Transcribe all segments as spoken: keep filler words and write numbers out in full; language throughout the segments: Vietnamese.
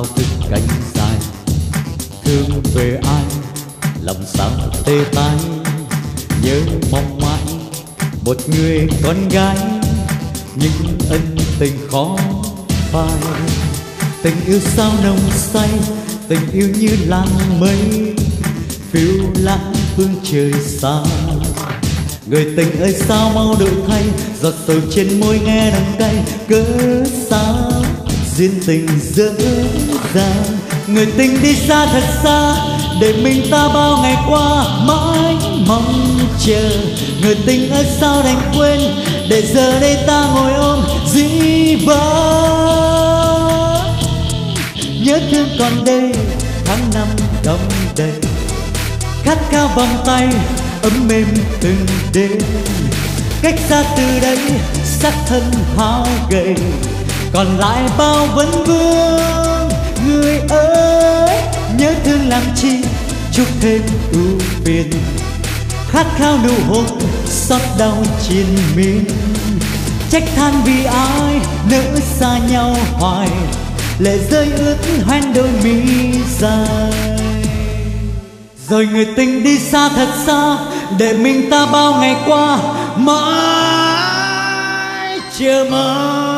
sao cứ cánh dài, thương về ai lòng sao tê tái, nhớ mong mãi một người con gái. Những ân tình khó phai, tình yêu sao nồng say, tình yêu như làn mây phiêu lãng phương trời xa. Người tình ơi sao mau đổi thay, giọt sầu trên môi nghe đắng cay. Cớ sao duyên tình dở dàng, người tình đi xa thật xa, để mình ta bao ngày qua mãi mong chờ. Người tình ơi sao đành quên, để giờ đây ta ngồi ôm dĩ vãng. Nhớ thương còn đây tháng năm đông đầy, khát khao vòng tay ấm mềm từng đêm. Cách xa từ đây xác thân hao gầy, còn lại bao vấn vương. Người ơi nhớ thương làm chi, chúc thêm ưu phiền, khát khao nụ hôn xót đau triền miên. Trách than vì ai nỡ xa nhau hoài, lệ rơi ướt hoen đôi mi dài. Rồi người tình đi xa thật xa, để mình ta bao ngày qua mãi chờ mong.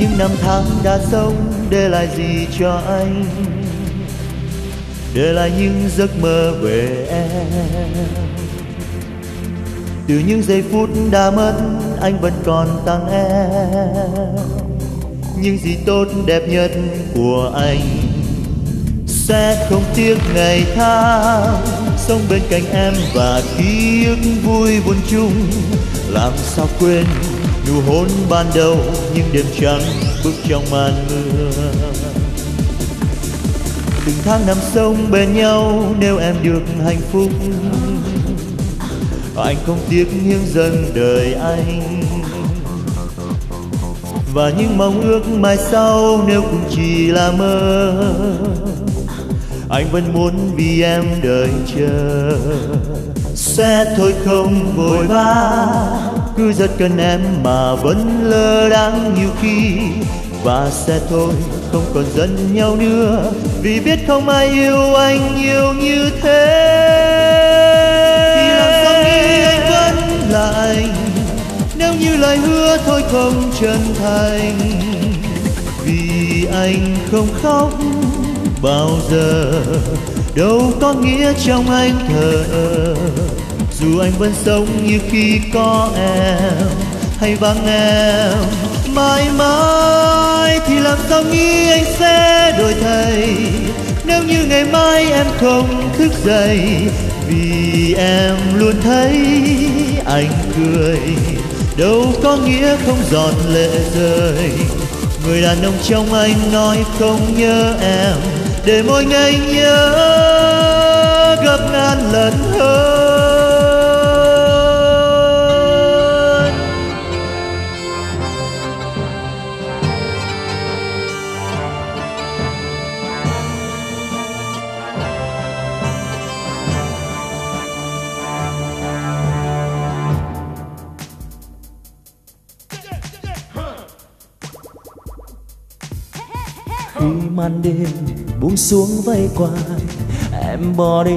Những năm tháng đã sống để lại gì cho anh, để lại những giấc mơ về em. Từ những giây phút đã mất anh vẫn còn tặng em những gì tốt đẹp nhất của anh. Sẽ không tiếc ngày tháng sống bên cạnh em và ký ức vui buồn chung. Làm sao quên nụ hôn ban đầu, những đêm trắng bước trong màn mưa. Từng tháng năm sống bên nhau nếu em được hạnh phúc, anh không tiếc những dần đời anh. Và những mong ước mai sau nếu cũng chỉ là mơ, anh vẫn muốn vì em đợi chờ. Sẽ thôi không vội vã, cứ rất cần em mà vẫn lơ đáng nhiều khi. Và sẽ thôi không còn giận nhau nữa, vì biết không ai yêu anh nhiều như thế. Thì làm sao nghĩ anh vẫn là anh, nếu như lời hứa thôi không chân thành. Vì anh không khóc bao giờ, đâu có nghĩa trong anh thờ ơ. Dù anh vẫn sống như khi có em, hay vắng em mãi mãi. Thì làm sao nghĩ anh sẽ đổi thay, nếu như ngày mai em không thức dậy. Vì em luôn thấy anh cười, đâu có nghĩa không giọt lệ rơi. Người đàn ông trong anh nói không nhớ em, để mỗi ngày nhớ gấp ngàn lần hơn. Màn đêm buông xuống vây quanh, em bỏ đi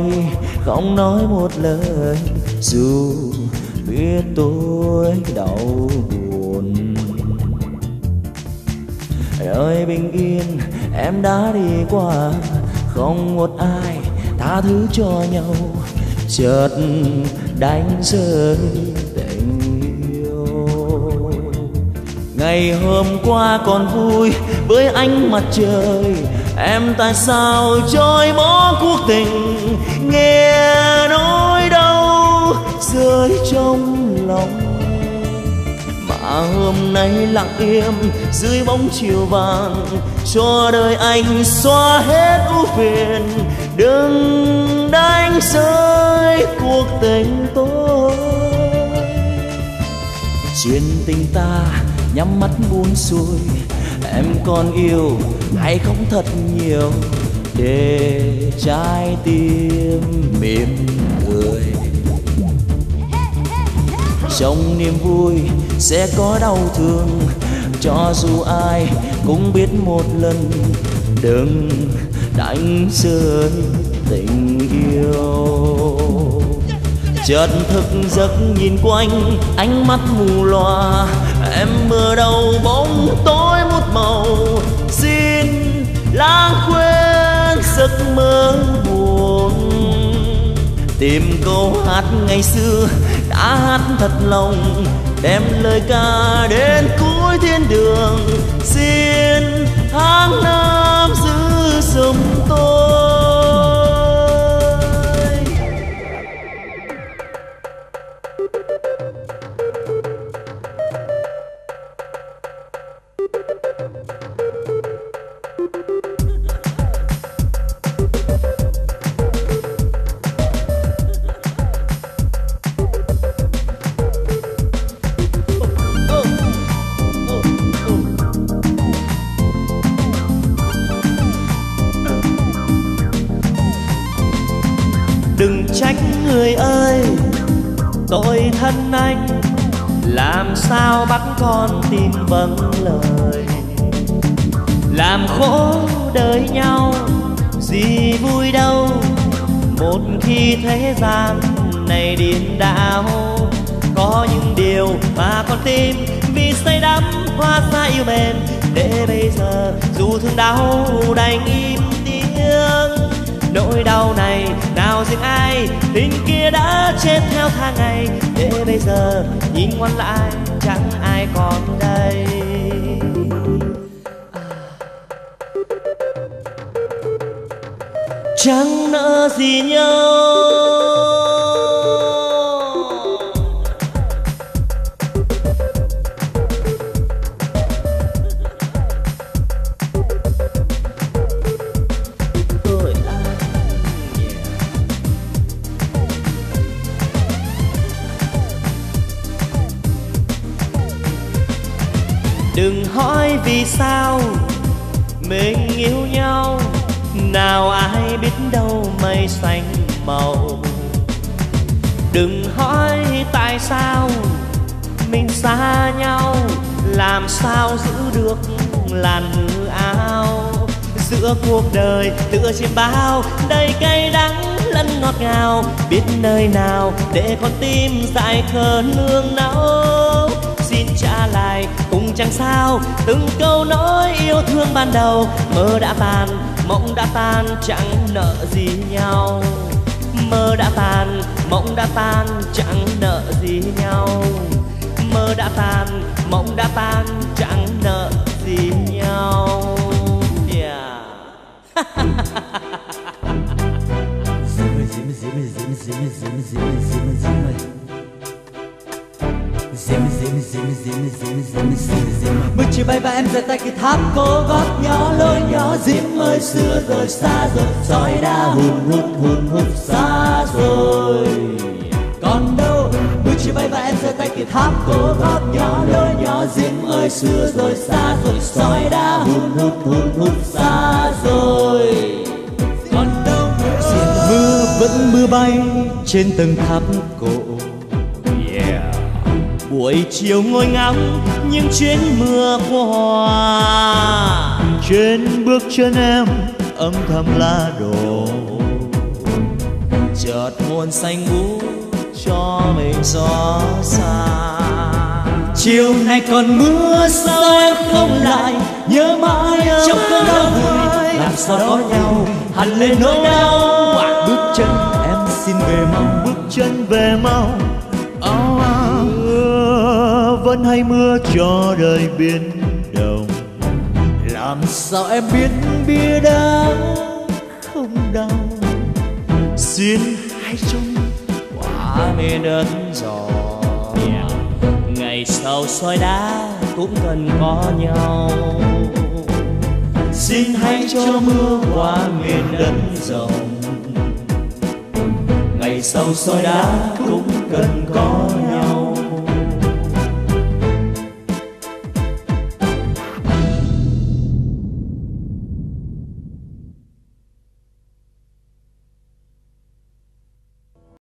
không nói một lời. Dù biết tôi đau buồn, ơi bình yên em đã đi qua, không một ai tha thứ cho nhau. Chợt đánh rơi tình yêu, ngày hôm qua còn vui với ánh mặt trời, em tại sao trôi bỏ cuộc tình. Nghe nỗi đau rơi trong lòng mà hôm nay lặng im dưới bóng chiều vàng, cho đời anh xóa hết ưu phiền, đừng đánh rơi cuộc tình tôi. Chuyện tình ta nhắm mắt buông xuôi, em còn yêu hãy khóc thật nhiều để trái tim mỉm cười. Trong niềm vui sẽ có đau thương, cho dù ai cũng biết một lần đừng đánh rơi tình yêu. Chợt thức giấc nhìn quanh, ánh mắt mù loà, em mơ đầu bóng tối một màu, xin lãng quên giấc mơ buồn. Tìm câu hát ngày xưa đã hát thật lòng, đem lời ca đến cuối thiên đường, xin tháng năm giữ giùm tôi. Đừng trách người ơi, tôi thân anh, làm sao bắt con tim vâng lời. Làm khổ đời nhau, gì vui đâu, một khi thế gian này điên đảo. Có những điều mà con tim vì say đắm hóa ra yêu mềm, để bây giờ dù thương đau đành im tiếng. Nỗi đau này nào riêng ai, hình kia đã chết theo tháng ngày, để bây giờ nhìn ngoan lại chẳng ai còn đây. à. Chẳng nỡ gì nhau, đừng hỏi vì sao mình yêu nhau, nào ai biết đâu mây xanh màu. Đừng hỏi tại sao mình xa nhau, làm sao giữ được làn áo. Giữa cuộc đời tựa chim bao đầy cay đắng lẫn ngọt ngào, biết nơi nào để con tim dại khờ nương náu. Xin trả lại cũng chẳng sao từng câu nói yêu thương ban đầu, mơ đã tàn mộng đã tan chẳng nợ gì nhau. Mơ đã tàn mộng đã tan chẳng nợ gì nhau. Mơ đã tàn mộng đã tan chẳng nợ gì nhau. Yeah. Zim zim zim zim zim zim zim zim. Mưa chiều bay và em rời tay cái tháp cô gót nhỏ lối nhỏ. Zim ơi xưa rồi xa rồi, soi đã hùn hút hùn hút xa rồi. Còn đâu? Mưa chiều bay và em rời tay cái tháp cô gót nhỏ lối nhỏ. Zim ơi xưa rồi xa rồi, soi đã hùn hút hùn hút xa rồi. Còn đâu? Diện mưa vẫn mưa bay trên từng tháp cổ. Buổi chiều ngồi ngắm những chuyến mưa qua, trên bước chân em âm thầm lá đổ. Chợt muôn xanh ngủ cho mình gió xa. Chiều nay còn mưa sao em không lại, nhớ mãi trong cơn đau vui. Làm sao đó nhau hẳn lên nỗi đau. Bước chân em xin về mau, bước chân về mau. Vẫn hay mưa cho đời biến động, làm sao em biết bia đá không đau. Xin hãy chung quá mê nớn gió, ngày Ngày sau soi đá cũng cần có nhau. Xin hãy cho mưa qua miền đất rộng. Ngày sau soi đá cũng cần có